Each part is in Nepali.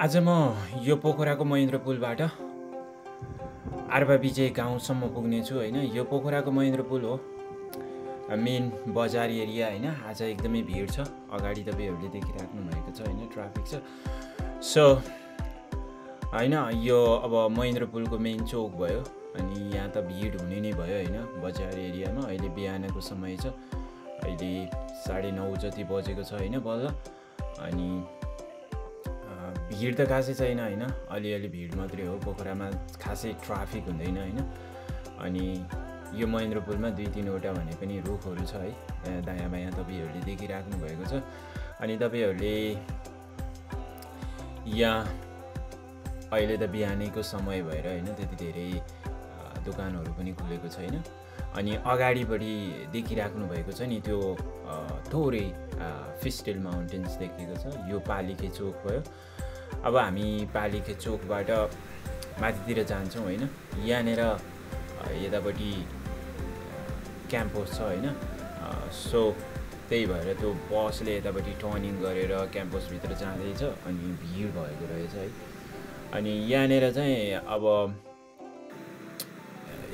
आज म यो पोखराको महेन्द्र पुलबाट आर्बा बिजय गाउँसम्म पुग्ने छु हैन। यो पोखराको महेन्द्र पुल हो, मेन बजार एरिया हैन। आज एकदमै भिड छ, अगाडि तपाईहरुले देखिराख्नु भएको छ हैन, ट्राफिक छ। सो हैन, यो अब महेन्द्र पुलको मेन चौक भयो अनि यहाँ त भिड हुने नै भयो हैन बजार एरियामा। अहिले बिहानको समय छ, अहिले 9:30 जति बजेको छ हैन बल्ल। अनि भिड त खासै छैन हैन, अलिअलि भिड मात्रै हो। पोखरामा खासै ट्राफिक हुँदैन हैन। अनि यो महेन्द्र पुलमा 2-3 वटा भने पनि रुखहरु छ है, दायाँ बायाँ तपाईहरुले देखिराख्नु भएको छ। अनि तपाईहरुले यहाँ अहिले त बिहानैको समय भएर हैन त्यति धेरै दुकानहरु पनि खुलेको छैन। अनि अगाडिपट्टि देखिराख्नु भएको छ नि त्यो थोरै फिस्टेल माउन्टेन्स देखिएको छ। यो पालिके चोक भयो। अब हामी पालिके चोकबाट माथितिर जान्छौं हैन। यहाँनेर यतापट्टि क्याम्पस छ हैन। सो त्यही भएर त्यो बसले यतापट्टि टर्निङ गरेर क्याम्पसभित्र जाँदैछ अनि भिड भएको रहेछ है। अनि यहाँनेर चाहिँ अब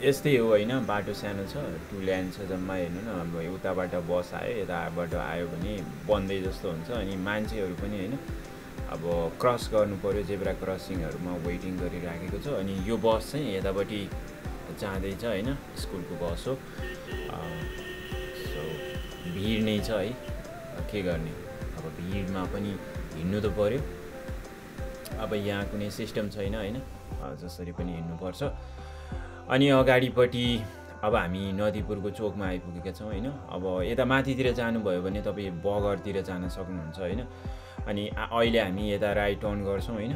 यस्तै हो हैन, बाटो सानो छ, टु लेन छ जम्मा हेर्नु न। अब उताबाट बस आयो यताबाट आयो भने बन्दै जस्तो हुन्छ। अनि मान्छेहरु पनि हैन अब क्रस गर्नु पर्यो, जेब्रा क्रसिङहरुमा वेटिङ गरिराखेको छ। अनि यो बस चाहिँ यतापट्टि जाँदै छ हैन, स्कुलको बस हो। सो भिड नै छ है, के गर्ने अब भिडमा पनि हिड्नु त पर्यो। अब यहाँ कुनै सिस्टम छैन हैन, जसरी पनि हिड्नुपर्छ। अनि अगाडिपट्टि अब हामी नदीपुरको चोकमा आइपुगेका छौं हैन। अब यता माथितिर जानुभयो भने तपाई बगरतिर जान सक्नुहुन्छ हैन। अनि अहिले हामी यता राइट टर्न गर्छौं हैन,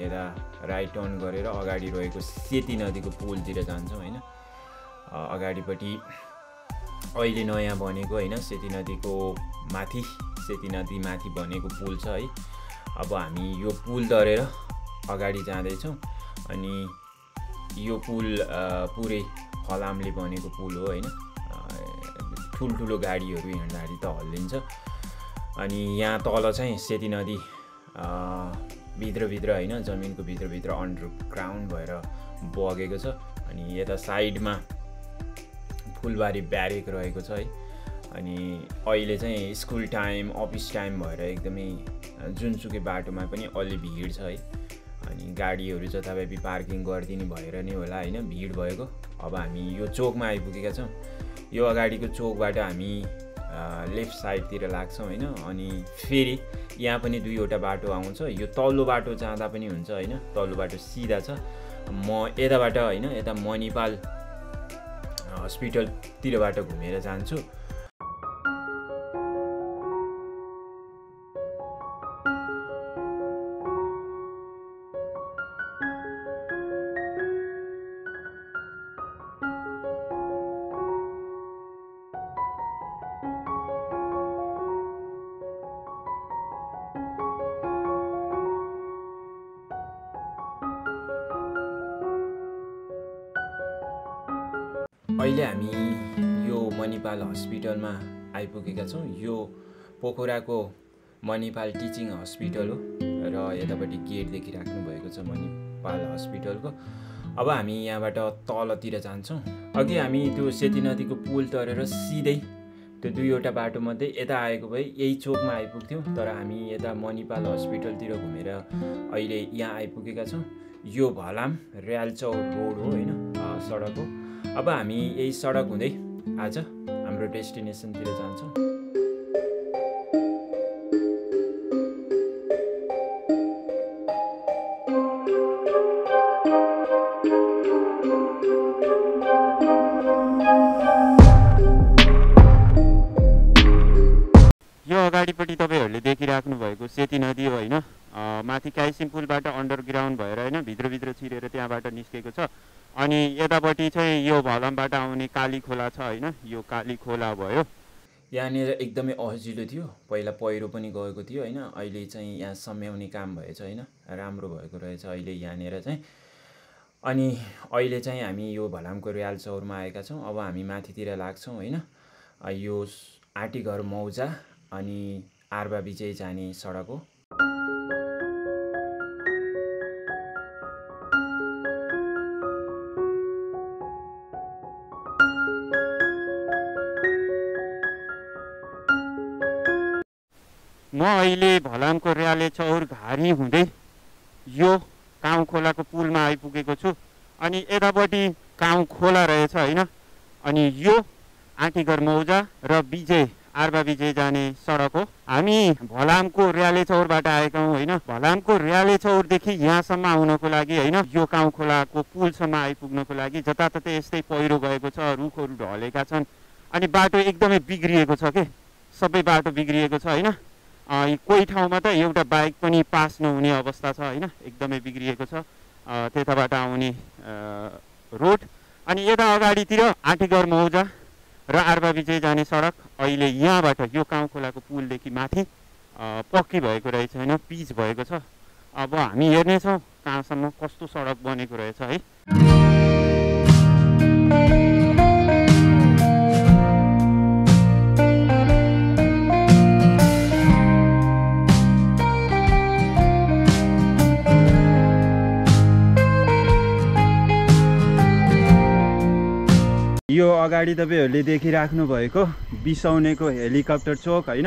यता राइट टर्न गरेर अगाडि रहेको सेती नदीको पुलतिर जान्छौं हैन। अगाडिपट्टि अहिले नयाँ बनेको हैन सेती नदीको माथि, सेती नदी माथि बनेको पुल छ है। अब हामी यो पुल डरेर अगाडि जाँदै छौं। अनि यो पुल पुरै फलामले बनेको पुल हो हैन। ठुलठुलो गाडीहरु हिँड्दाखेरि त हल्लिन्छ। अनि यहाँ तल चाहिँ सेती नदी भित्र हैन, जमिनको भित्र अन्डरग्राउन्ड भएर बगेको छ। अनि यता साइडमा फुलबारी ब्यारेक रहेको छ है। अनि अहिले चाहिँ स्कुल टाइम, अफिस टाइम भएर एकदमै जुनसुकै बाटोमा पनि अलि भिड छ है। अनि गाडीहरु जताभावी पार्किङ गर्दिनु भएर नै होला हैन भिड भएको। अब हामी यो चोकमा आइपुगेका छौं। यो अगाडिको चोकबाट हामी लेफ्ट साइडतिर लाग्छौं हैन। अनि फेरि यहाँ पनि 2 वटा बाटो आउँछ। यो तल्लो बाटो जाँदा पनि हुन्छ हैन, तल्लो बाटो सिधा छ। म यताबाट हैन यता मणिपाल हस्पिटलतिरबाट घुमेर जान्छु। अहिले हामी यो मणिपाल हस्पिटलमा आइपुगेका छौं। यो पोखराको मणिपाल टिचिङ हस्पिटल हो र यतापट्टि गेट देखिराख्नु भएको छ मणिपाल हस्पिटलको। अब हामी यहाँबाट तलतिर जान्छौं। अघि हामी त्यो सेती नदीको पुल तरेर सिधै त्यो 2 वटा बाटो मध्ये यता आएको भए यही चोकमा आइपुग्थ्यौं, तर हामी यता मणिपाल हस्पिटलतिर घुमेर अहिले यहाँ आइपुगेका छौं। यो भलाम रियाल चौर रोड हो हैन, सडक हो। अब हामी यही सडक हुँदै आज हाम्रो डेस्टिनेसनतिर जान्छौं। यो अगाडिपट्टि तपाईहरुले देखिराख्नु भएको सेती नदी हो हैन। माथि काइसिम पुलबाट अन्डरग्राउन्ड भएर हैन भित्र छिरेर त्यहाँबाट निस्केको छ। अनि यतापट्टि चाहिँ यो भलामबाट आउने काली खोला छ हैन, यो काली खोला भयो। यहाँनिर एकदमै अजिलो थियो, पहिला पहिरो पनि गएको थियो हैन। अहिले चाहिँ यहाँ सम्याउने काम भएछ हैन, राम्रो भएको रहेछ अहिले यहाँनिर चाहिँ। अनि अहिले चाहिँ हामी यो भलामको रियाल चौरमा आएका छौं। अब हामी माथितिर लाग्छौं हैन। यो आर्टिगर मौजा अनि आर्बा बिजय जाने सडक हो। अहिले भलामको रियाले चौर घारी हुँदै यो काउ खोलाको पुलमा आइपुगेको छु अनि यतापटि काउ खोला रहेछ हैन अनि यो आर्टिगर मौजा र विजय आर्बा विजय जाने सडक हो हामी भलामको रियाले चौरबाट आएका हौं हैन भलामको रियाले चौरदेखि यहाँसम्म आउनको लागि हैन यो काउ खोलाको पुलसम्म आइपुग्नको लागि जताततै यस्तै पहिरो गएको छ रुखहरू ढलेका छन् अनि बाटो एकदमै बिग्रिएको छ के सबै बाटो बिग्रिएको छ हैन कोही ठाउँमा त एउटा बाइक पनि पास नहुने अवस्था छ हैन एकदमै बिग्रिएको छ त्यताबाट आउने रोड अनि यता अगाडितिर आर्टिगर मौजा र आर्बा विजय जाने सडक अहिले यहाँबाट यो काउ खोलाको पुलदेखि माथि पक्की भएको रहेछ हैन पिच भएको छ अब हामी हेर्ने छौं कहाँसम्म कस्तो सडक बनेको रहेछ है यो अगाडि तपाईहरुले देखिराख्नु भएको बिसौनेको हेलिकप्टर चोक हैन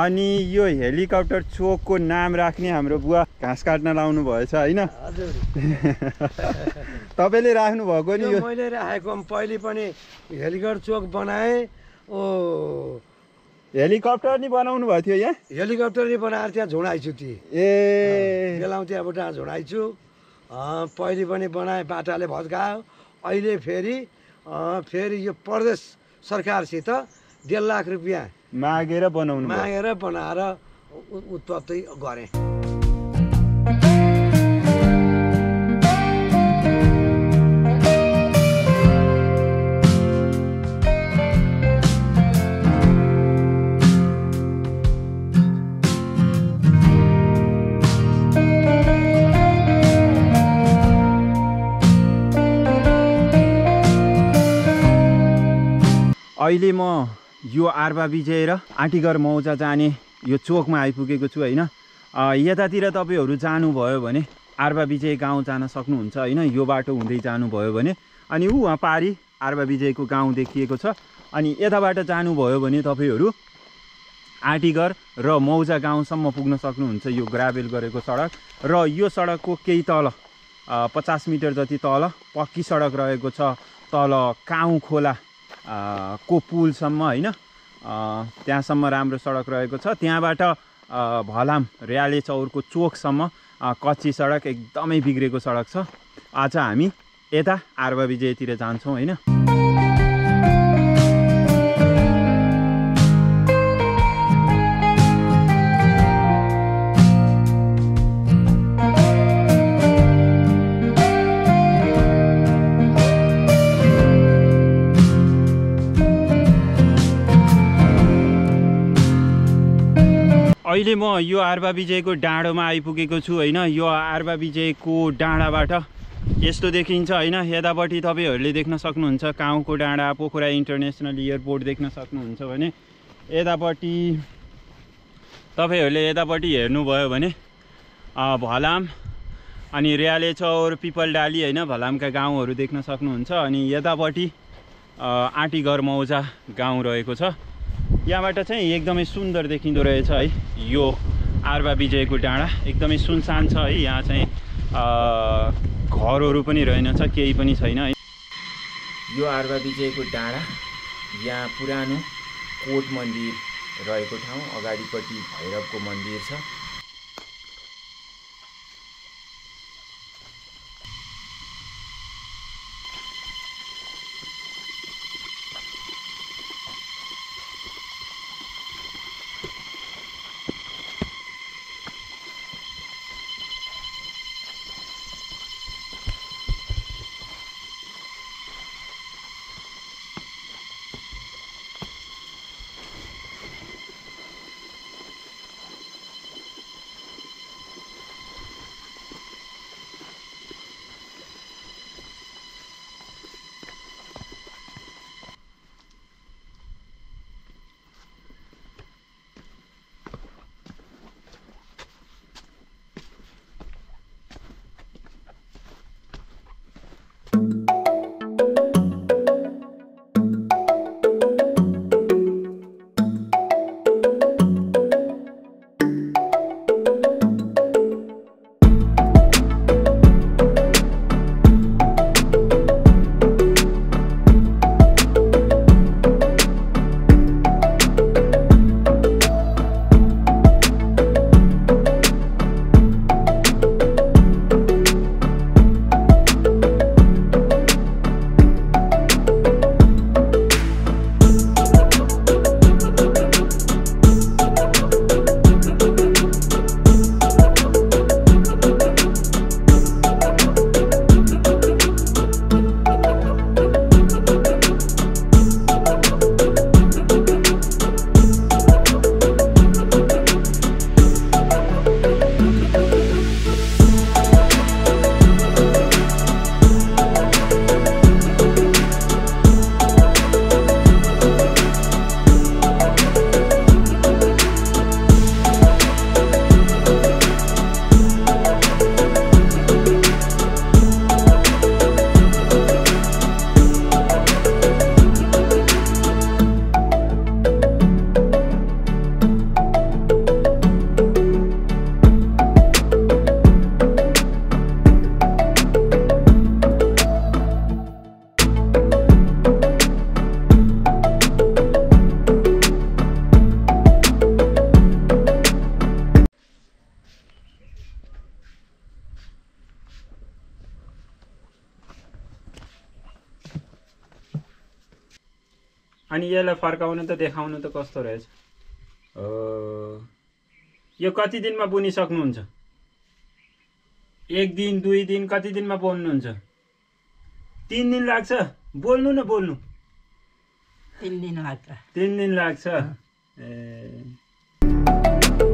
अनि यो हेलिकप्टर चोकको नाम राख्ने हाम्रो बुवा घाँस काट्न लाउनु भएछ हैन हजुर तपाईले राख्नु भएको नि यो मैले राखेको पहिले पनि हेलिकप्टर चोक बनाए ओ हेलिकप्टर नि बनाउनु भयो थियो यहाँ हेलिकप्टर नि बनाएर त्यहाँ झोडाइछु ती ए बेलाउँतिबाट झोडाइछु पहिले पनि बनाए बाटाले भत्कायो अहिले फेरि फेरि यो प्रदेश सरकारसित 1.5 लाख रुपैयाँ मागेर बनाएर उत्पत्ति गरे अहिले म यो आर्बा विजय र आर्टिगर मौजा जाने यो चोकमा आइपुगेको छु हैन यतातिर तपाईहरु जानुभयो भने आर्बा विजय गाउँ जान सक्नुहुन्छ हैन यो बाटो हुँदै जानुभयो भने अनि उहाँ पारी आर्बा विजयको गाउँ देखिएको छ अनि यताबाट जानुभयो भने तपाईहरु आर्टिगर र मौजा गाउँसम्म पुग्न सक्नुहुन्छ यो ग्राभेल गरेको सडक र यो सडकको केही तल 50 मिटर जति तल पक्की सडक रहेको छ तल काउ खोला को पुलसम्म हैन त्यहाँसम्म राम्रो सडक रहेको छ त्यहाँबाट भलाम रियाले चौरको चोकसम्म कच्ची सडक एकदमै बिग्रेको सडक छ आज हामी यता आर्बा विजयतिर जान्छौं हैन अहिले म यो आर्बा विजयको डाँडोमा आइपुगेको छु हैन यो आर्बा विजयको डाँडाबाट यस्तो देखिन्छ हैन यतापटि तपाईहरुले देख्न सक्नुहुन्छ काउको डाँडा पोखरा इन्टरनेशनल एयरपोर्ट देख्न सक्नुहुन्छ भने यतापटि तपाईहरुले यतापटि हेर्नुभयो भने भलाम अनि रियाले चौर पिपलडाली हैन भलामका गाउँहरु देख्न सक्नुहुन्छ अनि यतापटि आर्टिगर मौजा गाउँ रहेको छ यहाँबाट चाहिँ एकदमै सुन्दर देखिँदो रहेछ है यो आर्बा विजयको डाँडा एकदमै सुनसान छ है यहाँ चाहिँ घरहरू पनि रहेनछ केही पनि छैन है यो आर्बा विजयको डाँडा यहाँ पुरानो कोट मन्दिर रहेको ठाउँ अगाडिपट्टि भैरवको मन्दिर छ अनि यसलाई फर्काउनु त देखाउनु त कस्तो रहेछ यो कति दिनमा बुनि सक्नुहुन्छ एक दिन दुई दिन कति दिनमा बोल्नुहुन्छ तीन दिन लाग्छ बोल्नु न बोल्नु तीन दिन लाग्छ ए